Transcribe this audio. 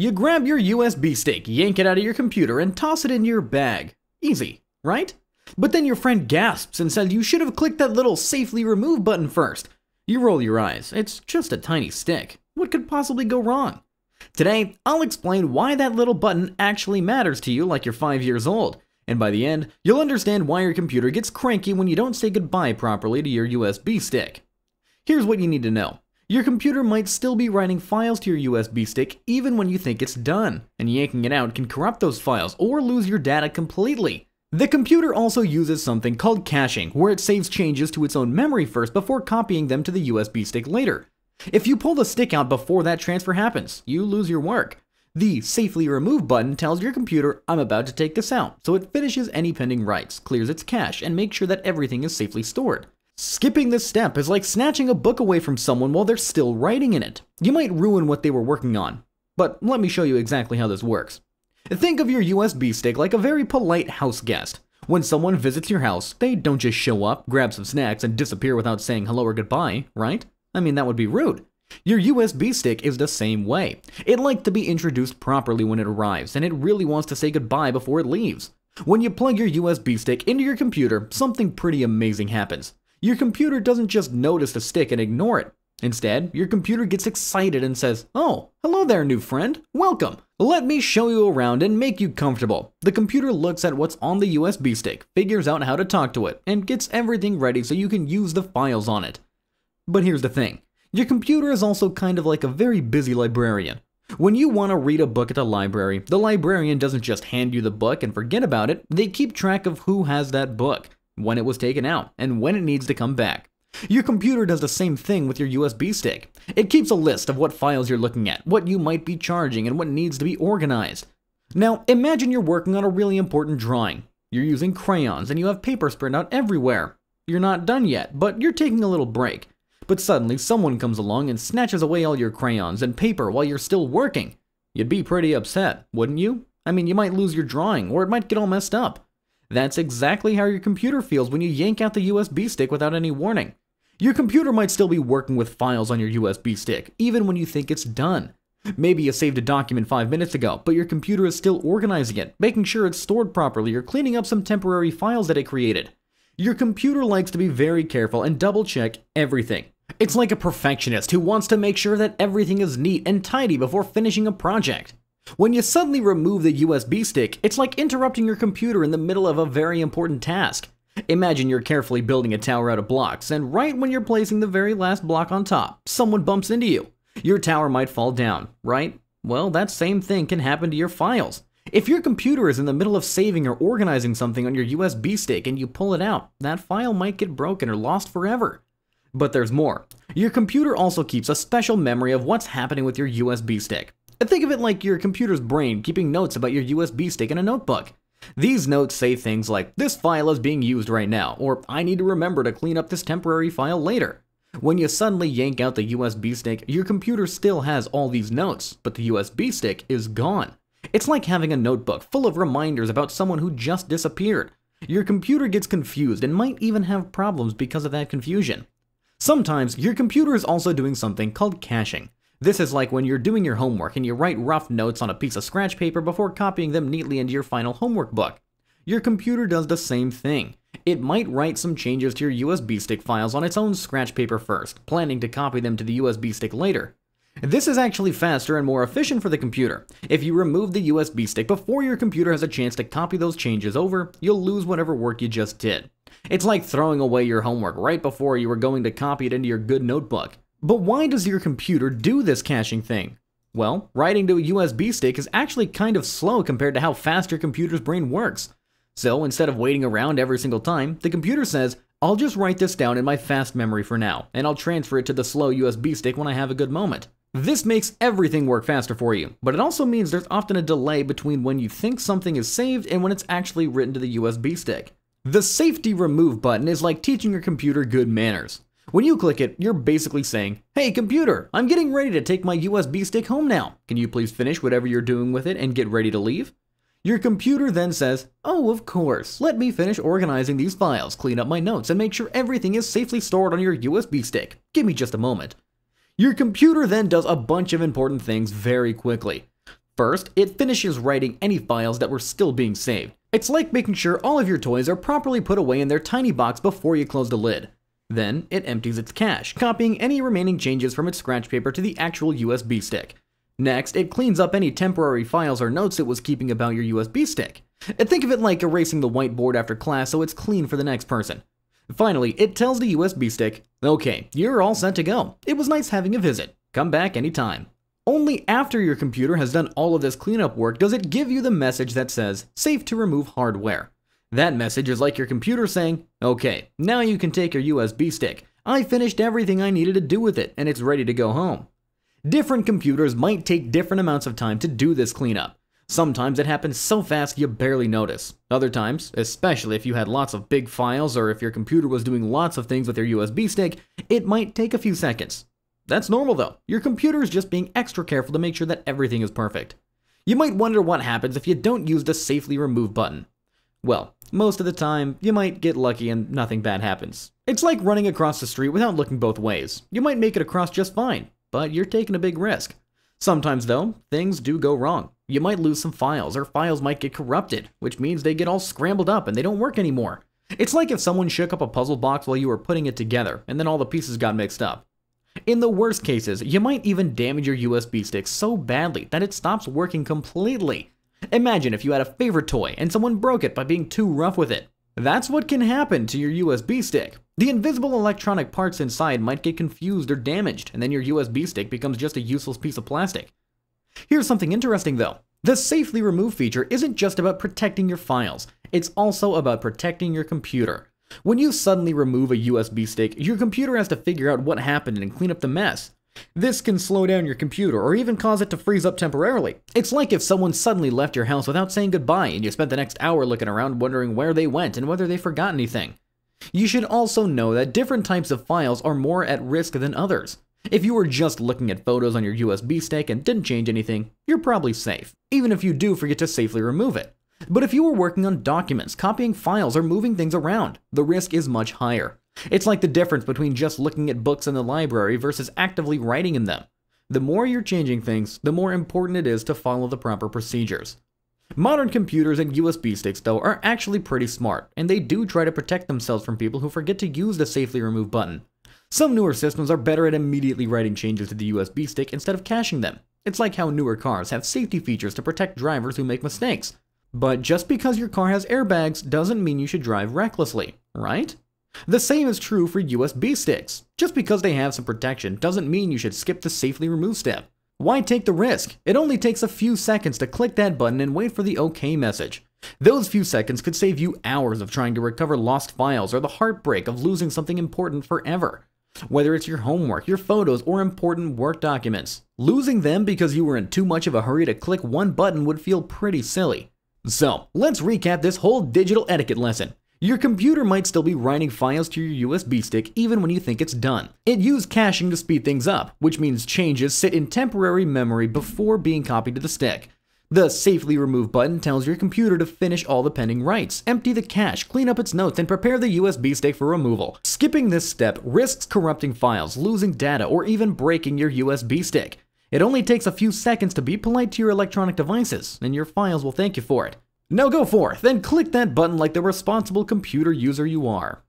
You grab your USB stick, yank it out of your computer, and toss it in your bag. Easy, right? But then your friend gasps and says you should have clicked that little safely remove button first. You roll your eyes. It's just a tiny stick. What could possibly go wrong? Today, I'll explain why that little button actually matters to you like you're 5 years old. And by the end, you'll understand why your computer gets cranky when you don't say goodbye properly to your USB stick. Here's what you need to know. Your computer might still be writing files to your USB stick even when you think it's done, and yanking it out can corrupt those files or lose your data completely. The computer also uses something called caching, where it saves changes to its own memory first before copying them to the USB stick later. If you pull the stick out before that transfer happens, you lose your work. The safely remove button tells your computer, I'm about to take this out, so it finishes any pending writes, clears its cache, and makes sure that everything is safely stored. Skipping this step is like snatching a book away from someone while they're still writing in it. You might ruin what they were working on. But let me show you exactly how this works. Think of your USB stick like a very polite house guest. When someone visits your house, they don't just show up, grab some snacks, and disappear without saying hello or goodbye, right? I mean, that would be rude. Your USB stick is the same way. It likes to be introduced properly when it arrives, and it really wants to say goodbye before it leaves. When you plug your USB stick into your computer, something pretty amazing happens. Your computer doesn't just notice the stick and ignore it. Instead, your computer gets excited and says, oh, hello there, new friend. Welcome. Let me show you around and make you comfortable. The computer looks at what's on the USB stick, figures out how to talk to it, and gets everything ready so you can use the files on it. But here's the thing. Your computer is also kind of like a very busy librarian. When you want to read a book at the library, the librarian doesn't just hand you the book and forget about it. They keep track of who has that book, when it was taken out, and when it needs to come back. Your computer does the same thing with your USB stick. It keeps a list of what files you're looking at, what you might be charging, and what needs to be organized. Now, imagine you're working on a really important drawing. You're using crayons, and you have paper spread out everywhere. You're not done yet, but you're taking a little break. But suddenly, someone comes along and snatches away all your crayons and paper while you're still working. You'd be pretty upset, wouldn't you? I mean, you might lose your drawing, or it might get all messed up. That's exactly how your computer feels when you yank out the USB stick without any warning. Your computer might still be working with files on your USB stick, even when you think it's done. Maybe you saved a document 5 minutes ago, but your computer is still organizing it, making sure it's stored properly, or cleaning up some temporary files that it created. Your computer likes to be very careful and double-check everything. It's like a perfectionist who wants to make sure that everything is neat and tidy before finishing a project. When you suddenly remove the USB stick, it's like interrupting your computer in the middle of a very important task. Imagine you're carefully building a tower out of blocks, and right when you're placing the very last block on top, someone bumps into you. Your tower might fall down, right? Well, that same thing can happen to your files. If your computer is in the middle of saving or organizing something on your USB stick and you pull it out, that file might get broken or lost forever. But there's more. Your computer also keeps a special memory of what's happening with your USB stick. Think of it like your computer's brain keeping notes about your USB stick in a notebook. These notes say things like, this file is being used right now, or I need to remember to clean up this temporary file later. When you suddenly yank out the USB stick, your computer still has all these notes, but the USB stick is gone. It's like having a notebook full of reminders about someone who just disappeared. Your computer gets confused and might even have problems because of that confusion. Sometimes your computer is also doing something called caching. This is like when you're doing your homework and you write rough notes on a piece of scratch paper before copying them neatly into your final homework book. Your computer does the same thing. It might write some changes to your USB stick files on its own scratch paper first, planning to copy them to the USB stick later. This is actually faster and more efficient for the computer. If you remove the USB stick before your computer has a chance to copy those changes over, you'll lose whatever work you just did. It's like throwing away your homework right before you were going to copy it into your good notebook. But why does your computer do this caching thing? Well, writing to a USB stick is actually kind of slow compared to how fast your computer's brain works. So instead of waiting around every single time, the computer says, I'll just write this down in my fast memory for now, and I'll transfer it to the slow USB stick when I have a good moment. This makes everything work faster for you, but it also means there's often a delay between when you think something is saved and when it's actually written to the USB stick. The safety remove button is like teaching your computer good manners. When you click it, you're basically saying, hey computer, I'm getting ready to take my USB stick home now. Can you please finish whatever you're doing with it and get ready to leave? Your computer then says, oh, of course, let me finish organizing these files, clean up my notes, and make sure everything is safely stored on your USB stick. Give me just a moment. Your computer then does a bunch of important things very quickly. First, it finishes writing any files that were still being saved. It's like making sure all of your toys are properly put away in their tiny box before you close the lid. Then, it empties its cache, copying any remaining changes from its scratch paper to the actual USB stick. Next, it cleans up any temporary files or notes it was keeping about your USB stick. Think of it like erasing the whiteboard after class so it's clean for the next person. Finally, it tells the USB stick, "Okay, you're all set to go. It was nice having a visit. Come back anytime." Only after your computer has done all of this cleanup work does it give you the message that says, "Safe to remove hardware." That message is like your computer saying, "Okay, now you can take your USB stick. I finished everything I needed to do with it, and it's ready to go home." Different computers might take different amounts of time to do this cleanup. Sometimes it happens so fast you barely notice. Other times, especially if you had lots of big files or if your computer was doing lots of things with your USB stick, it might take a few seconds. That's normal though. Your computer is just being extra careful to make sure that everything is perfect. You might wonder what happens if you don't use the safely remove button. Well, most of the time, you might get lucky and nothing bad happens. It's like running across the street without looking both ways. You might make it across just fine, but you're taking a big risk. Sometimes though, things do go wrong. You might lose some files, or files might get corrupted, which means they get all scrambled up and they don't work anymore. It's like if someone shook up a puzzle box while you were putting it together, and then all the pieces got mixed up. In the worst cases, you might even damage your USB stick so badly that it stops working completely. Imagine if you had a favorite toy and someone broke it by being too rough with it. That's what can happen to your USB stick. The invisible electronic parts inside might get confused or damaged, and then your USB stick becomes just a useless piece of plastic. Here's something interesting though. The safely remove feature isn't just about protecting your files, it's also about protecting your computer. When you suddenly remove a USB stick, your computer has to figure out what happened and clean up the mess. This can slow down your computer or even cause it to freeze up temporarily. It's like if someone suddenly left your house without saying goodbye and you spent the next hour looking around wondering where they went and whether they forgot anything. You should also know that different types of files are more at risk than others. If you were just looking at photos on your USB stick and didn't change anything, you're probably safe, even if you do forget to safely remove it. But if you were working on documents, copying files, or moving things around, the risk is much higher. It's like the difference between just looking at books in the library versus actively writing in them. The more you're changing things, the more important it is to follow the proper procedures. Modern computers and USB sticks, though, are actually pretty smart, and they do try to protect themselves from people who forget to use the safely remove button. Some newer systems are better at immediately writing changes to the USB stick instead of caching them. It's like how newer cars have safety features to protect drivers who make mistakes. But just because your car has airbags doesn't mean you should drive recklessly, right? The same is true for USB sticks. Just because they have some protection doesn't mean you should skip the safely remove step. Why take the risk? It only takes a few seconds to click that button and wait for the OK message. Those few seconds could save you hours of trying to recover lost files or the heartbreak of losing something important forever. Whether it's your homework, your photos, or important work documents, losing them because you were in too much of a hurry to click one button would feel pretty silly. So, let's recap this whole digital etiquette lesson. Your computer might still be writing files to your USB stick even when you think it's done. It used caching to speed things up, which means changes sit in temporary memory before being copied to the stick. The safely remove button tells your computer to finish all the pending writes, empty the cache, clean up its notes, and prepare the USB stick for removal. Skipping this step risks corrupting files, losing data, or even breaking your USB stick. It only takes a few seconds to be polite to your electronic devices, and your files will thank you for it. Now go forth and click that button like the responsible computer user you are.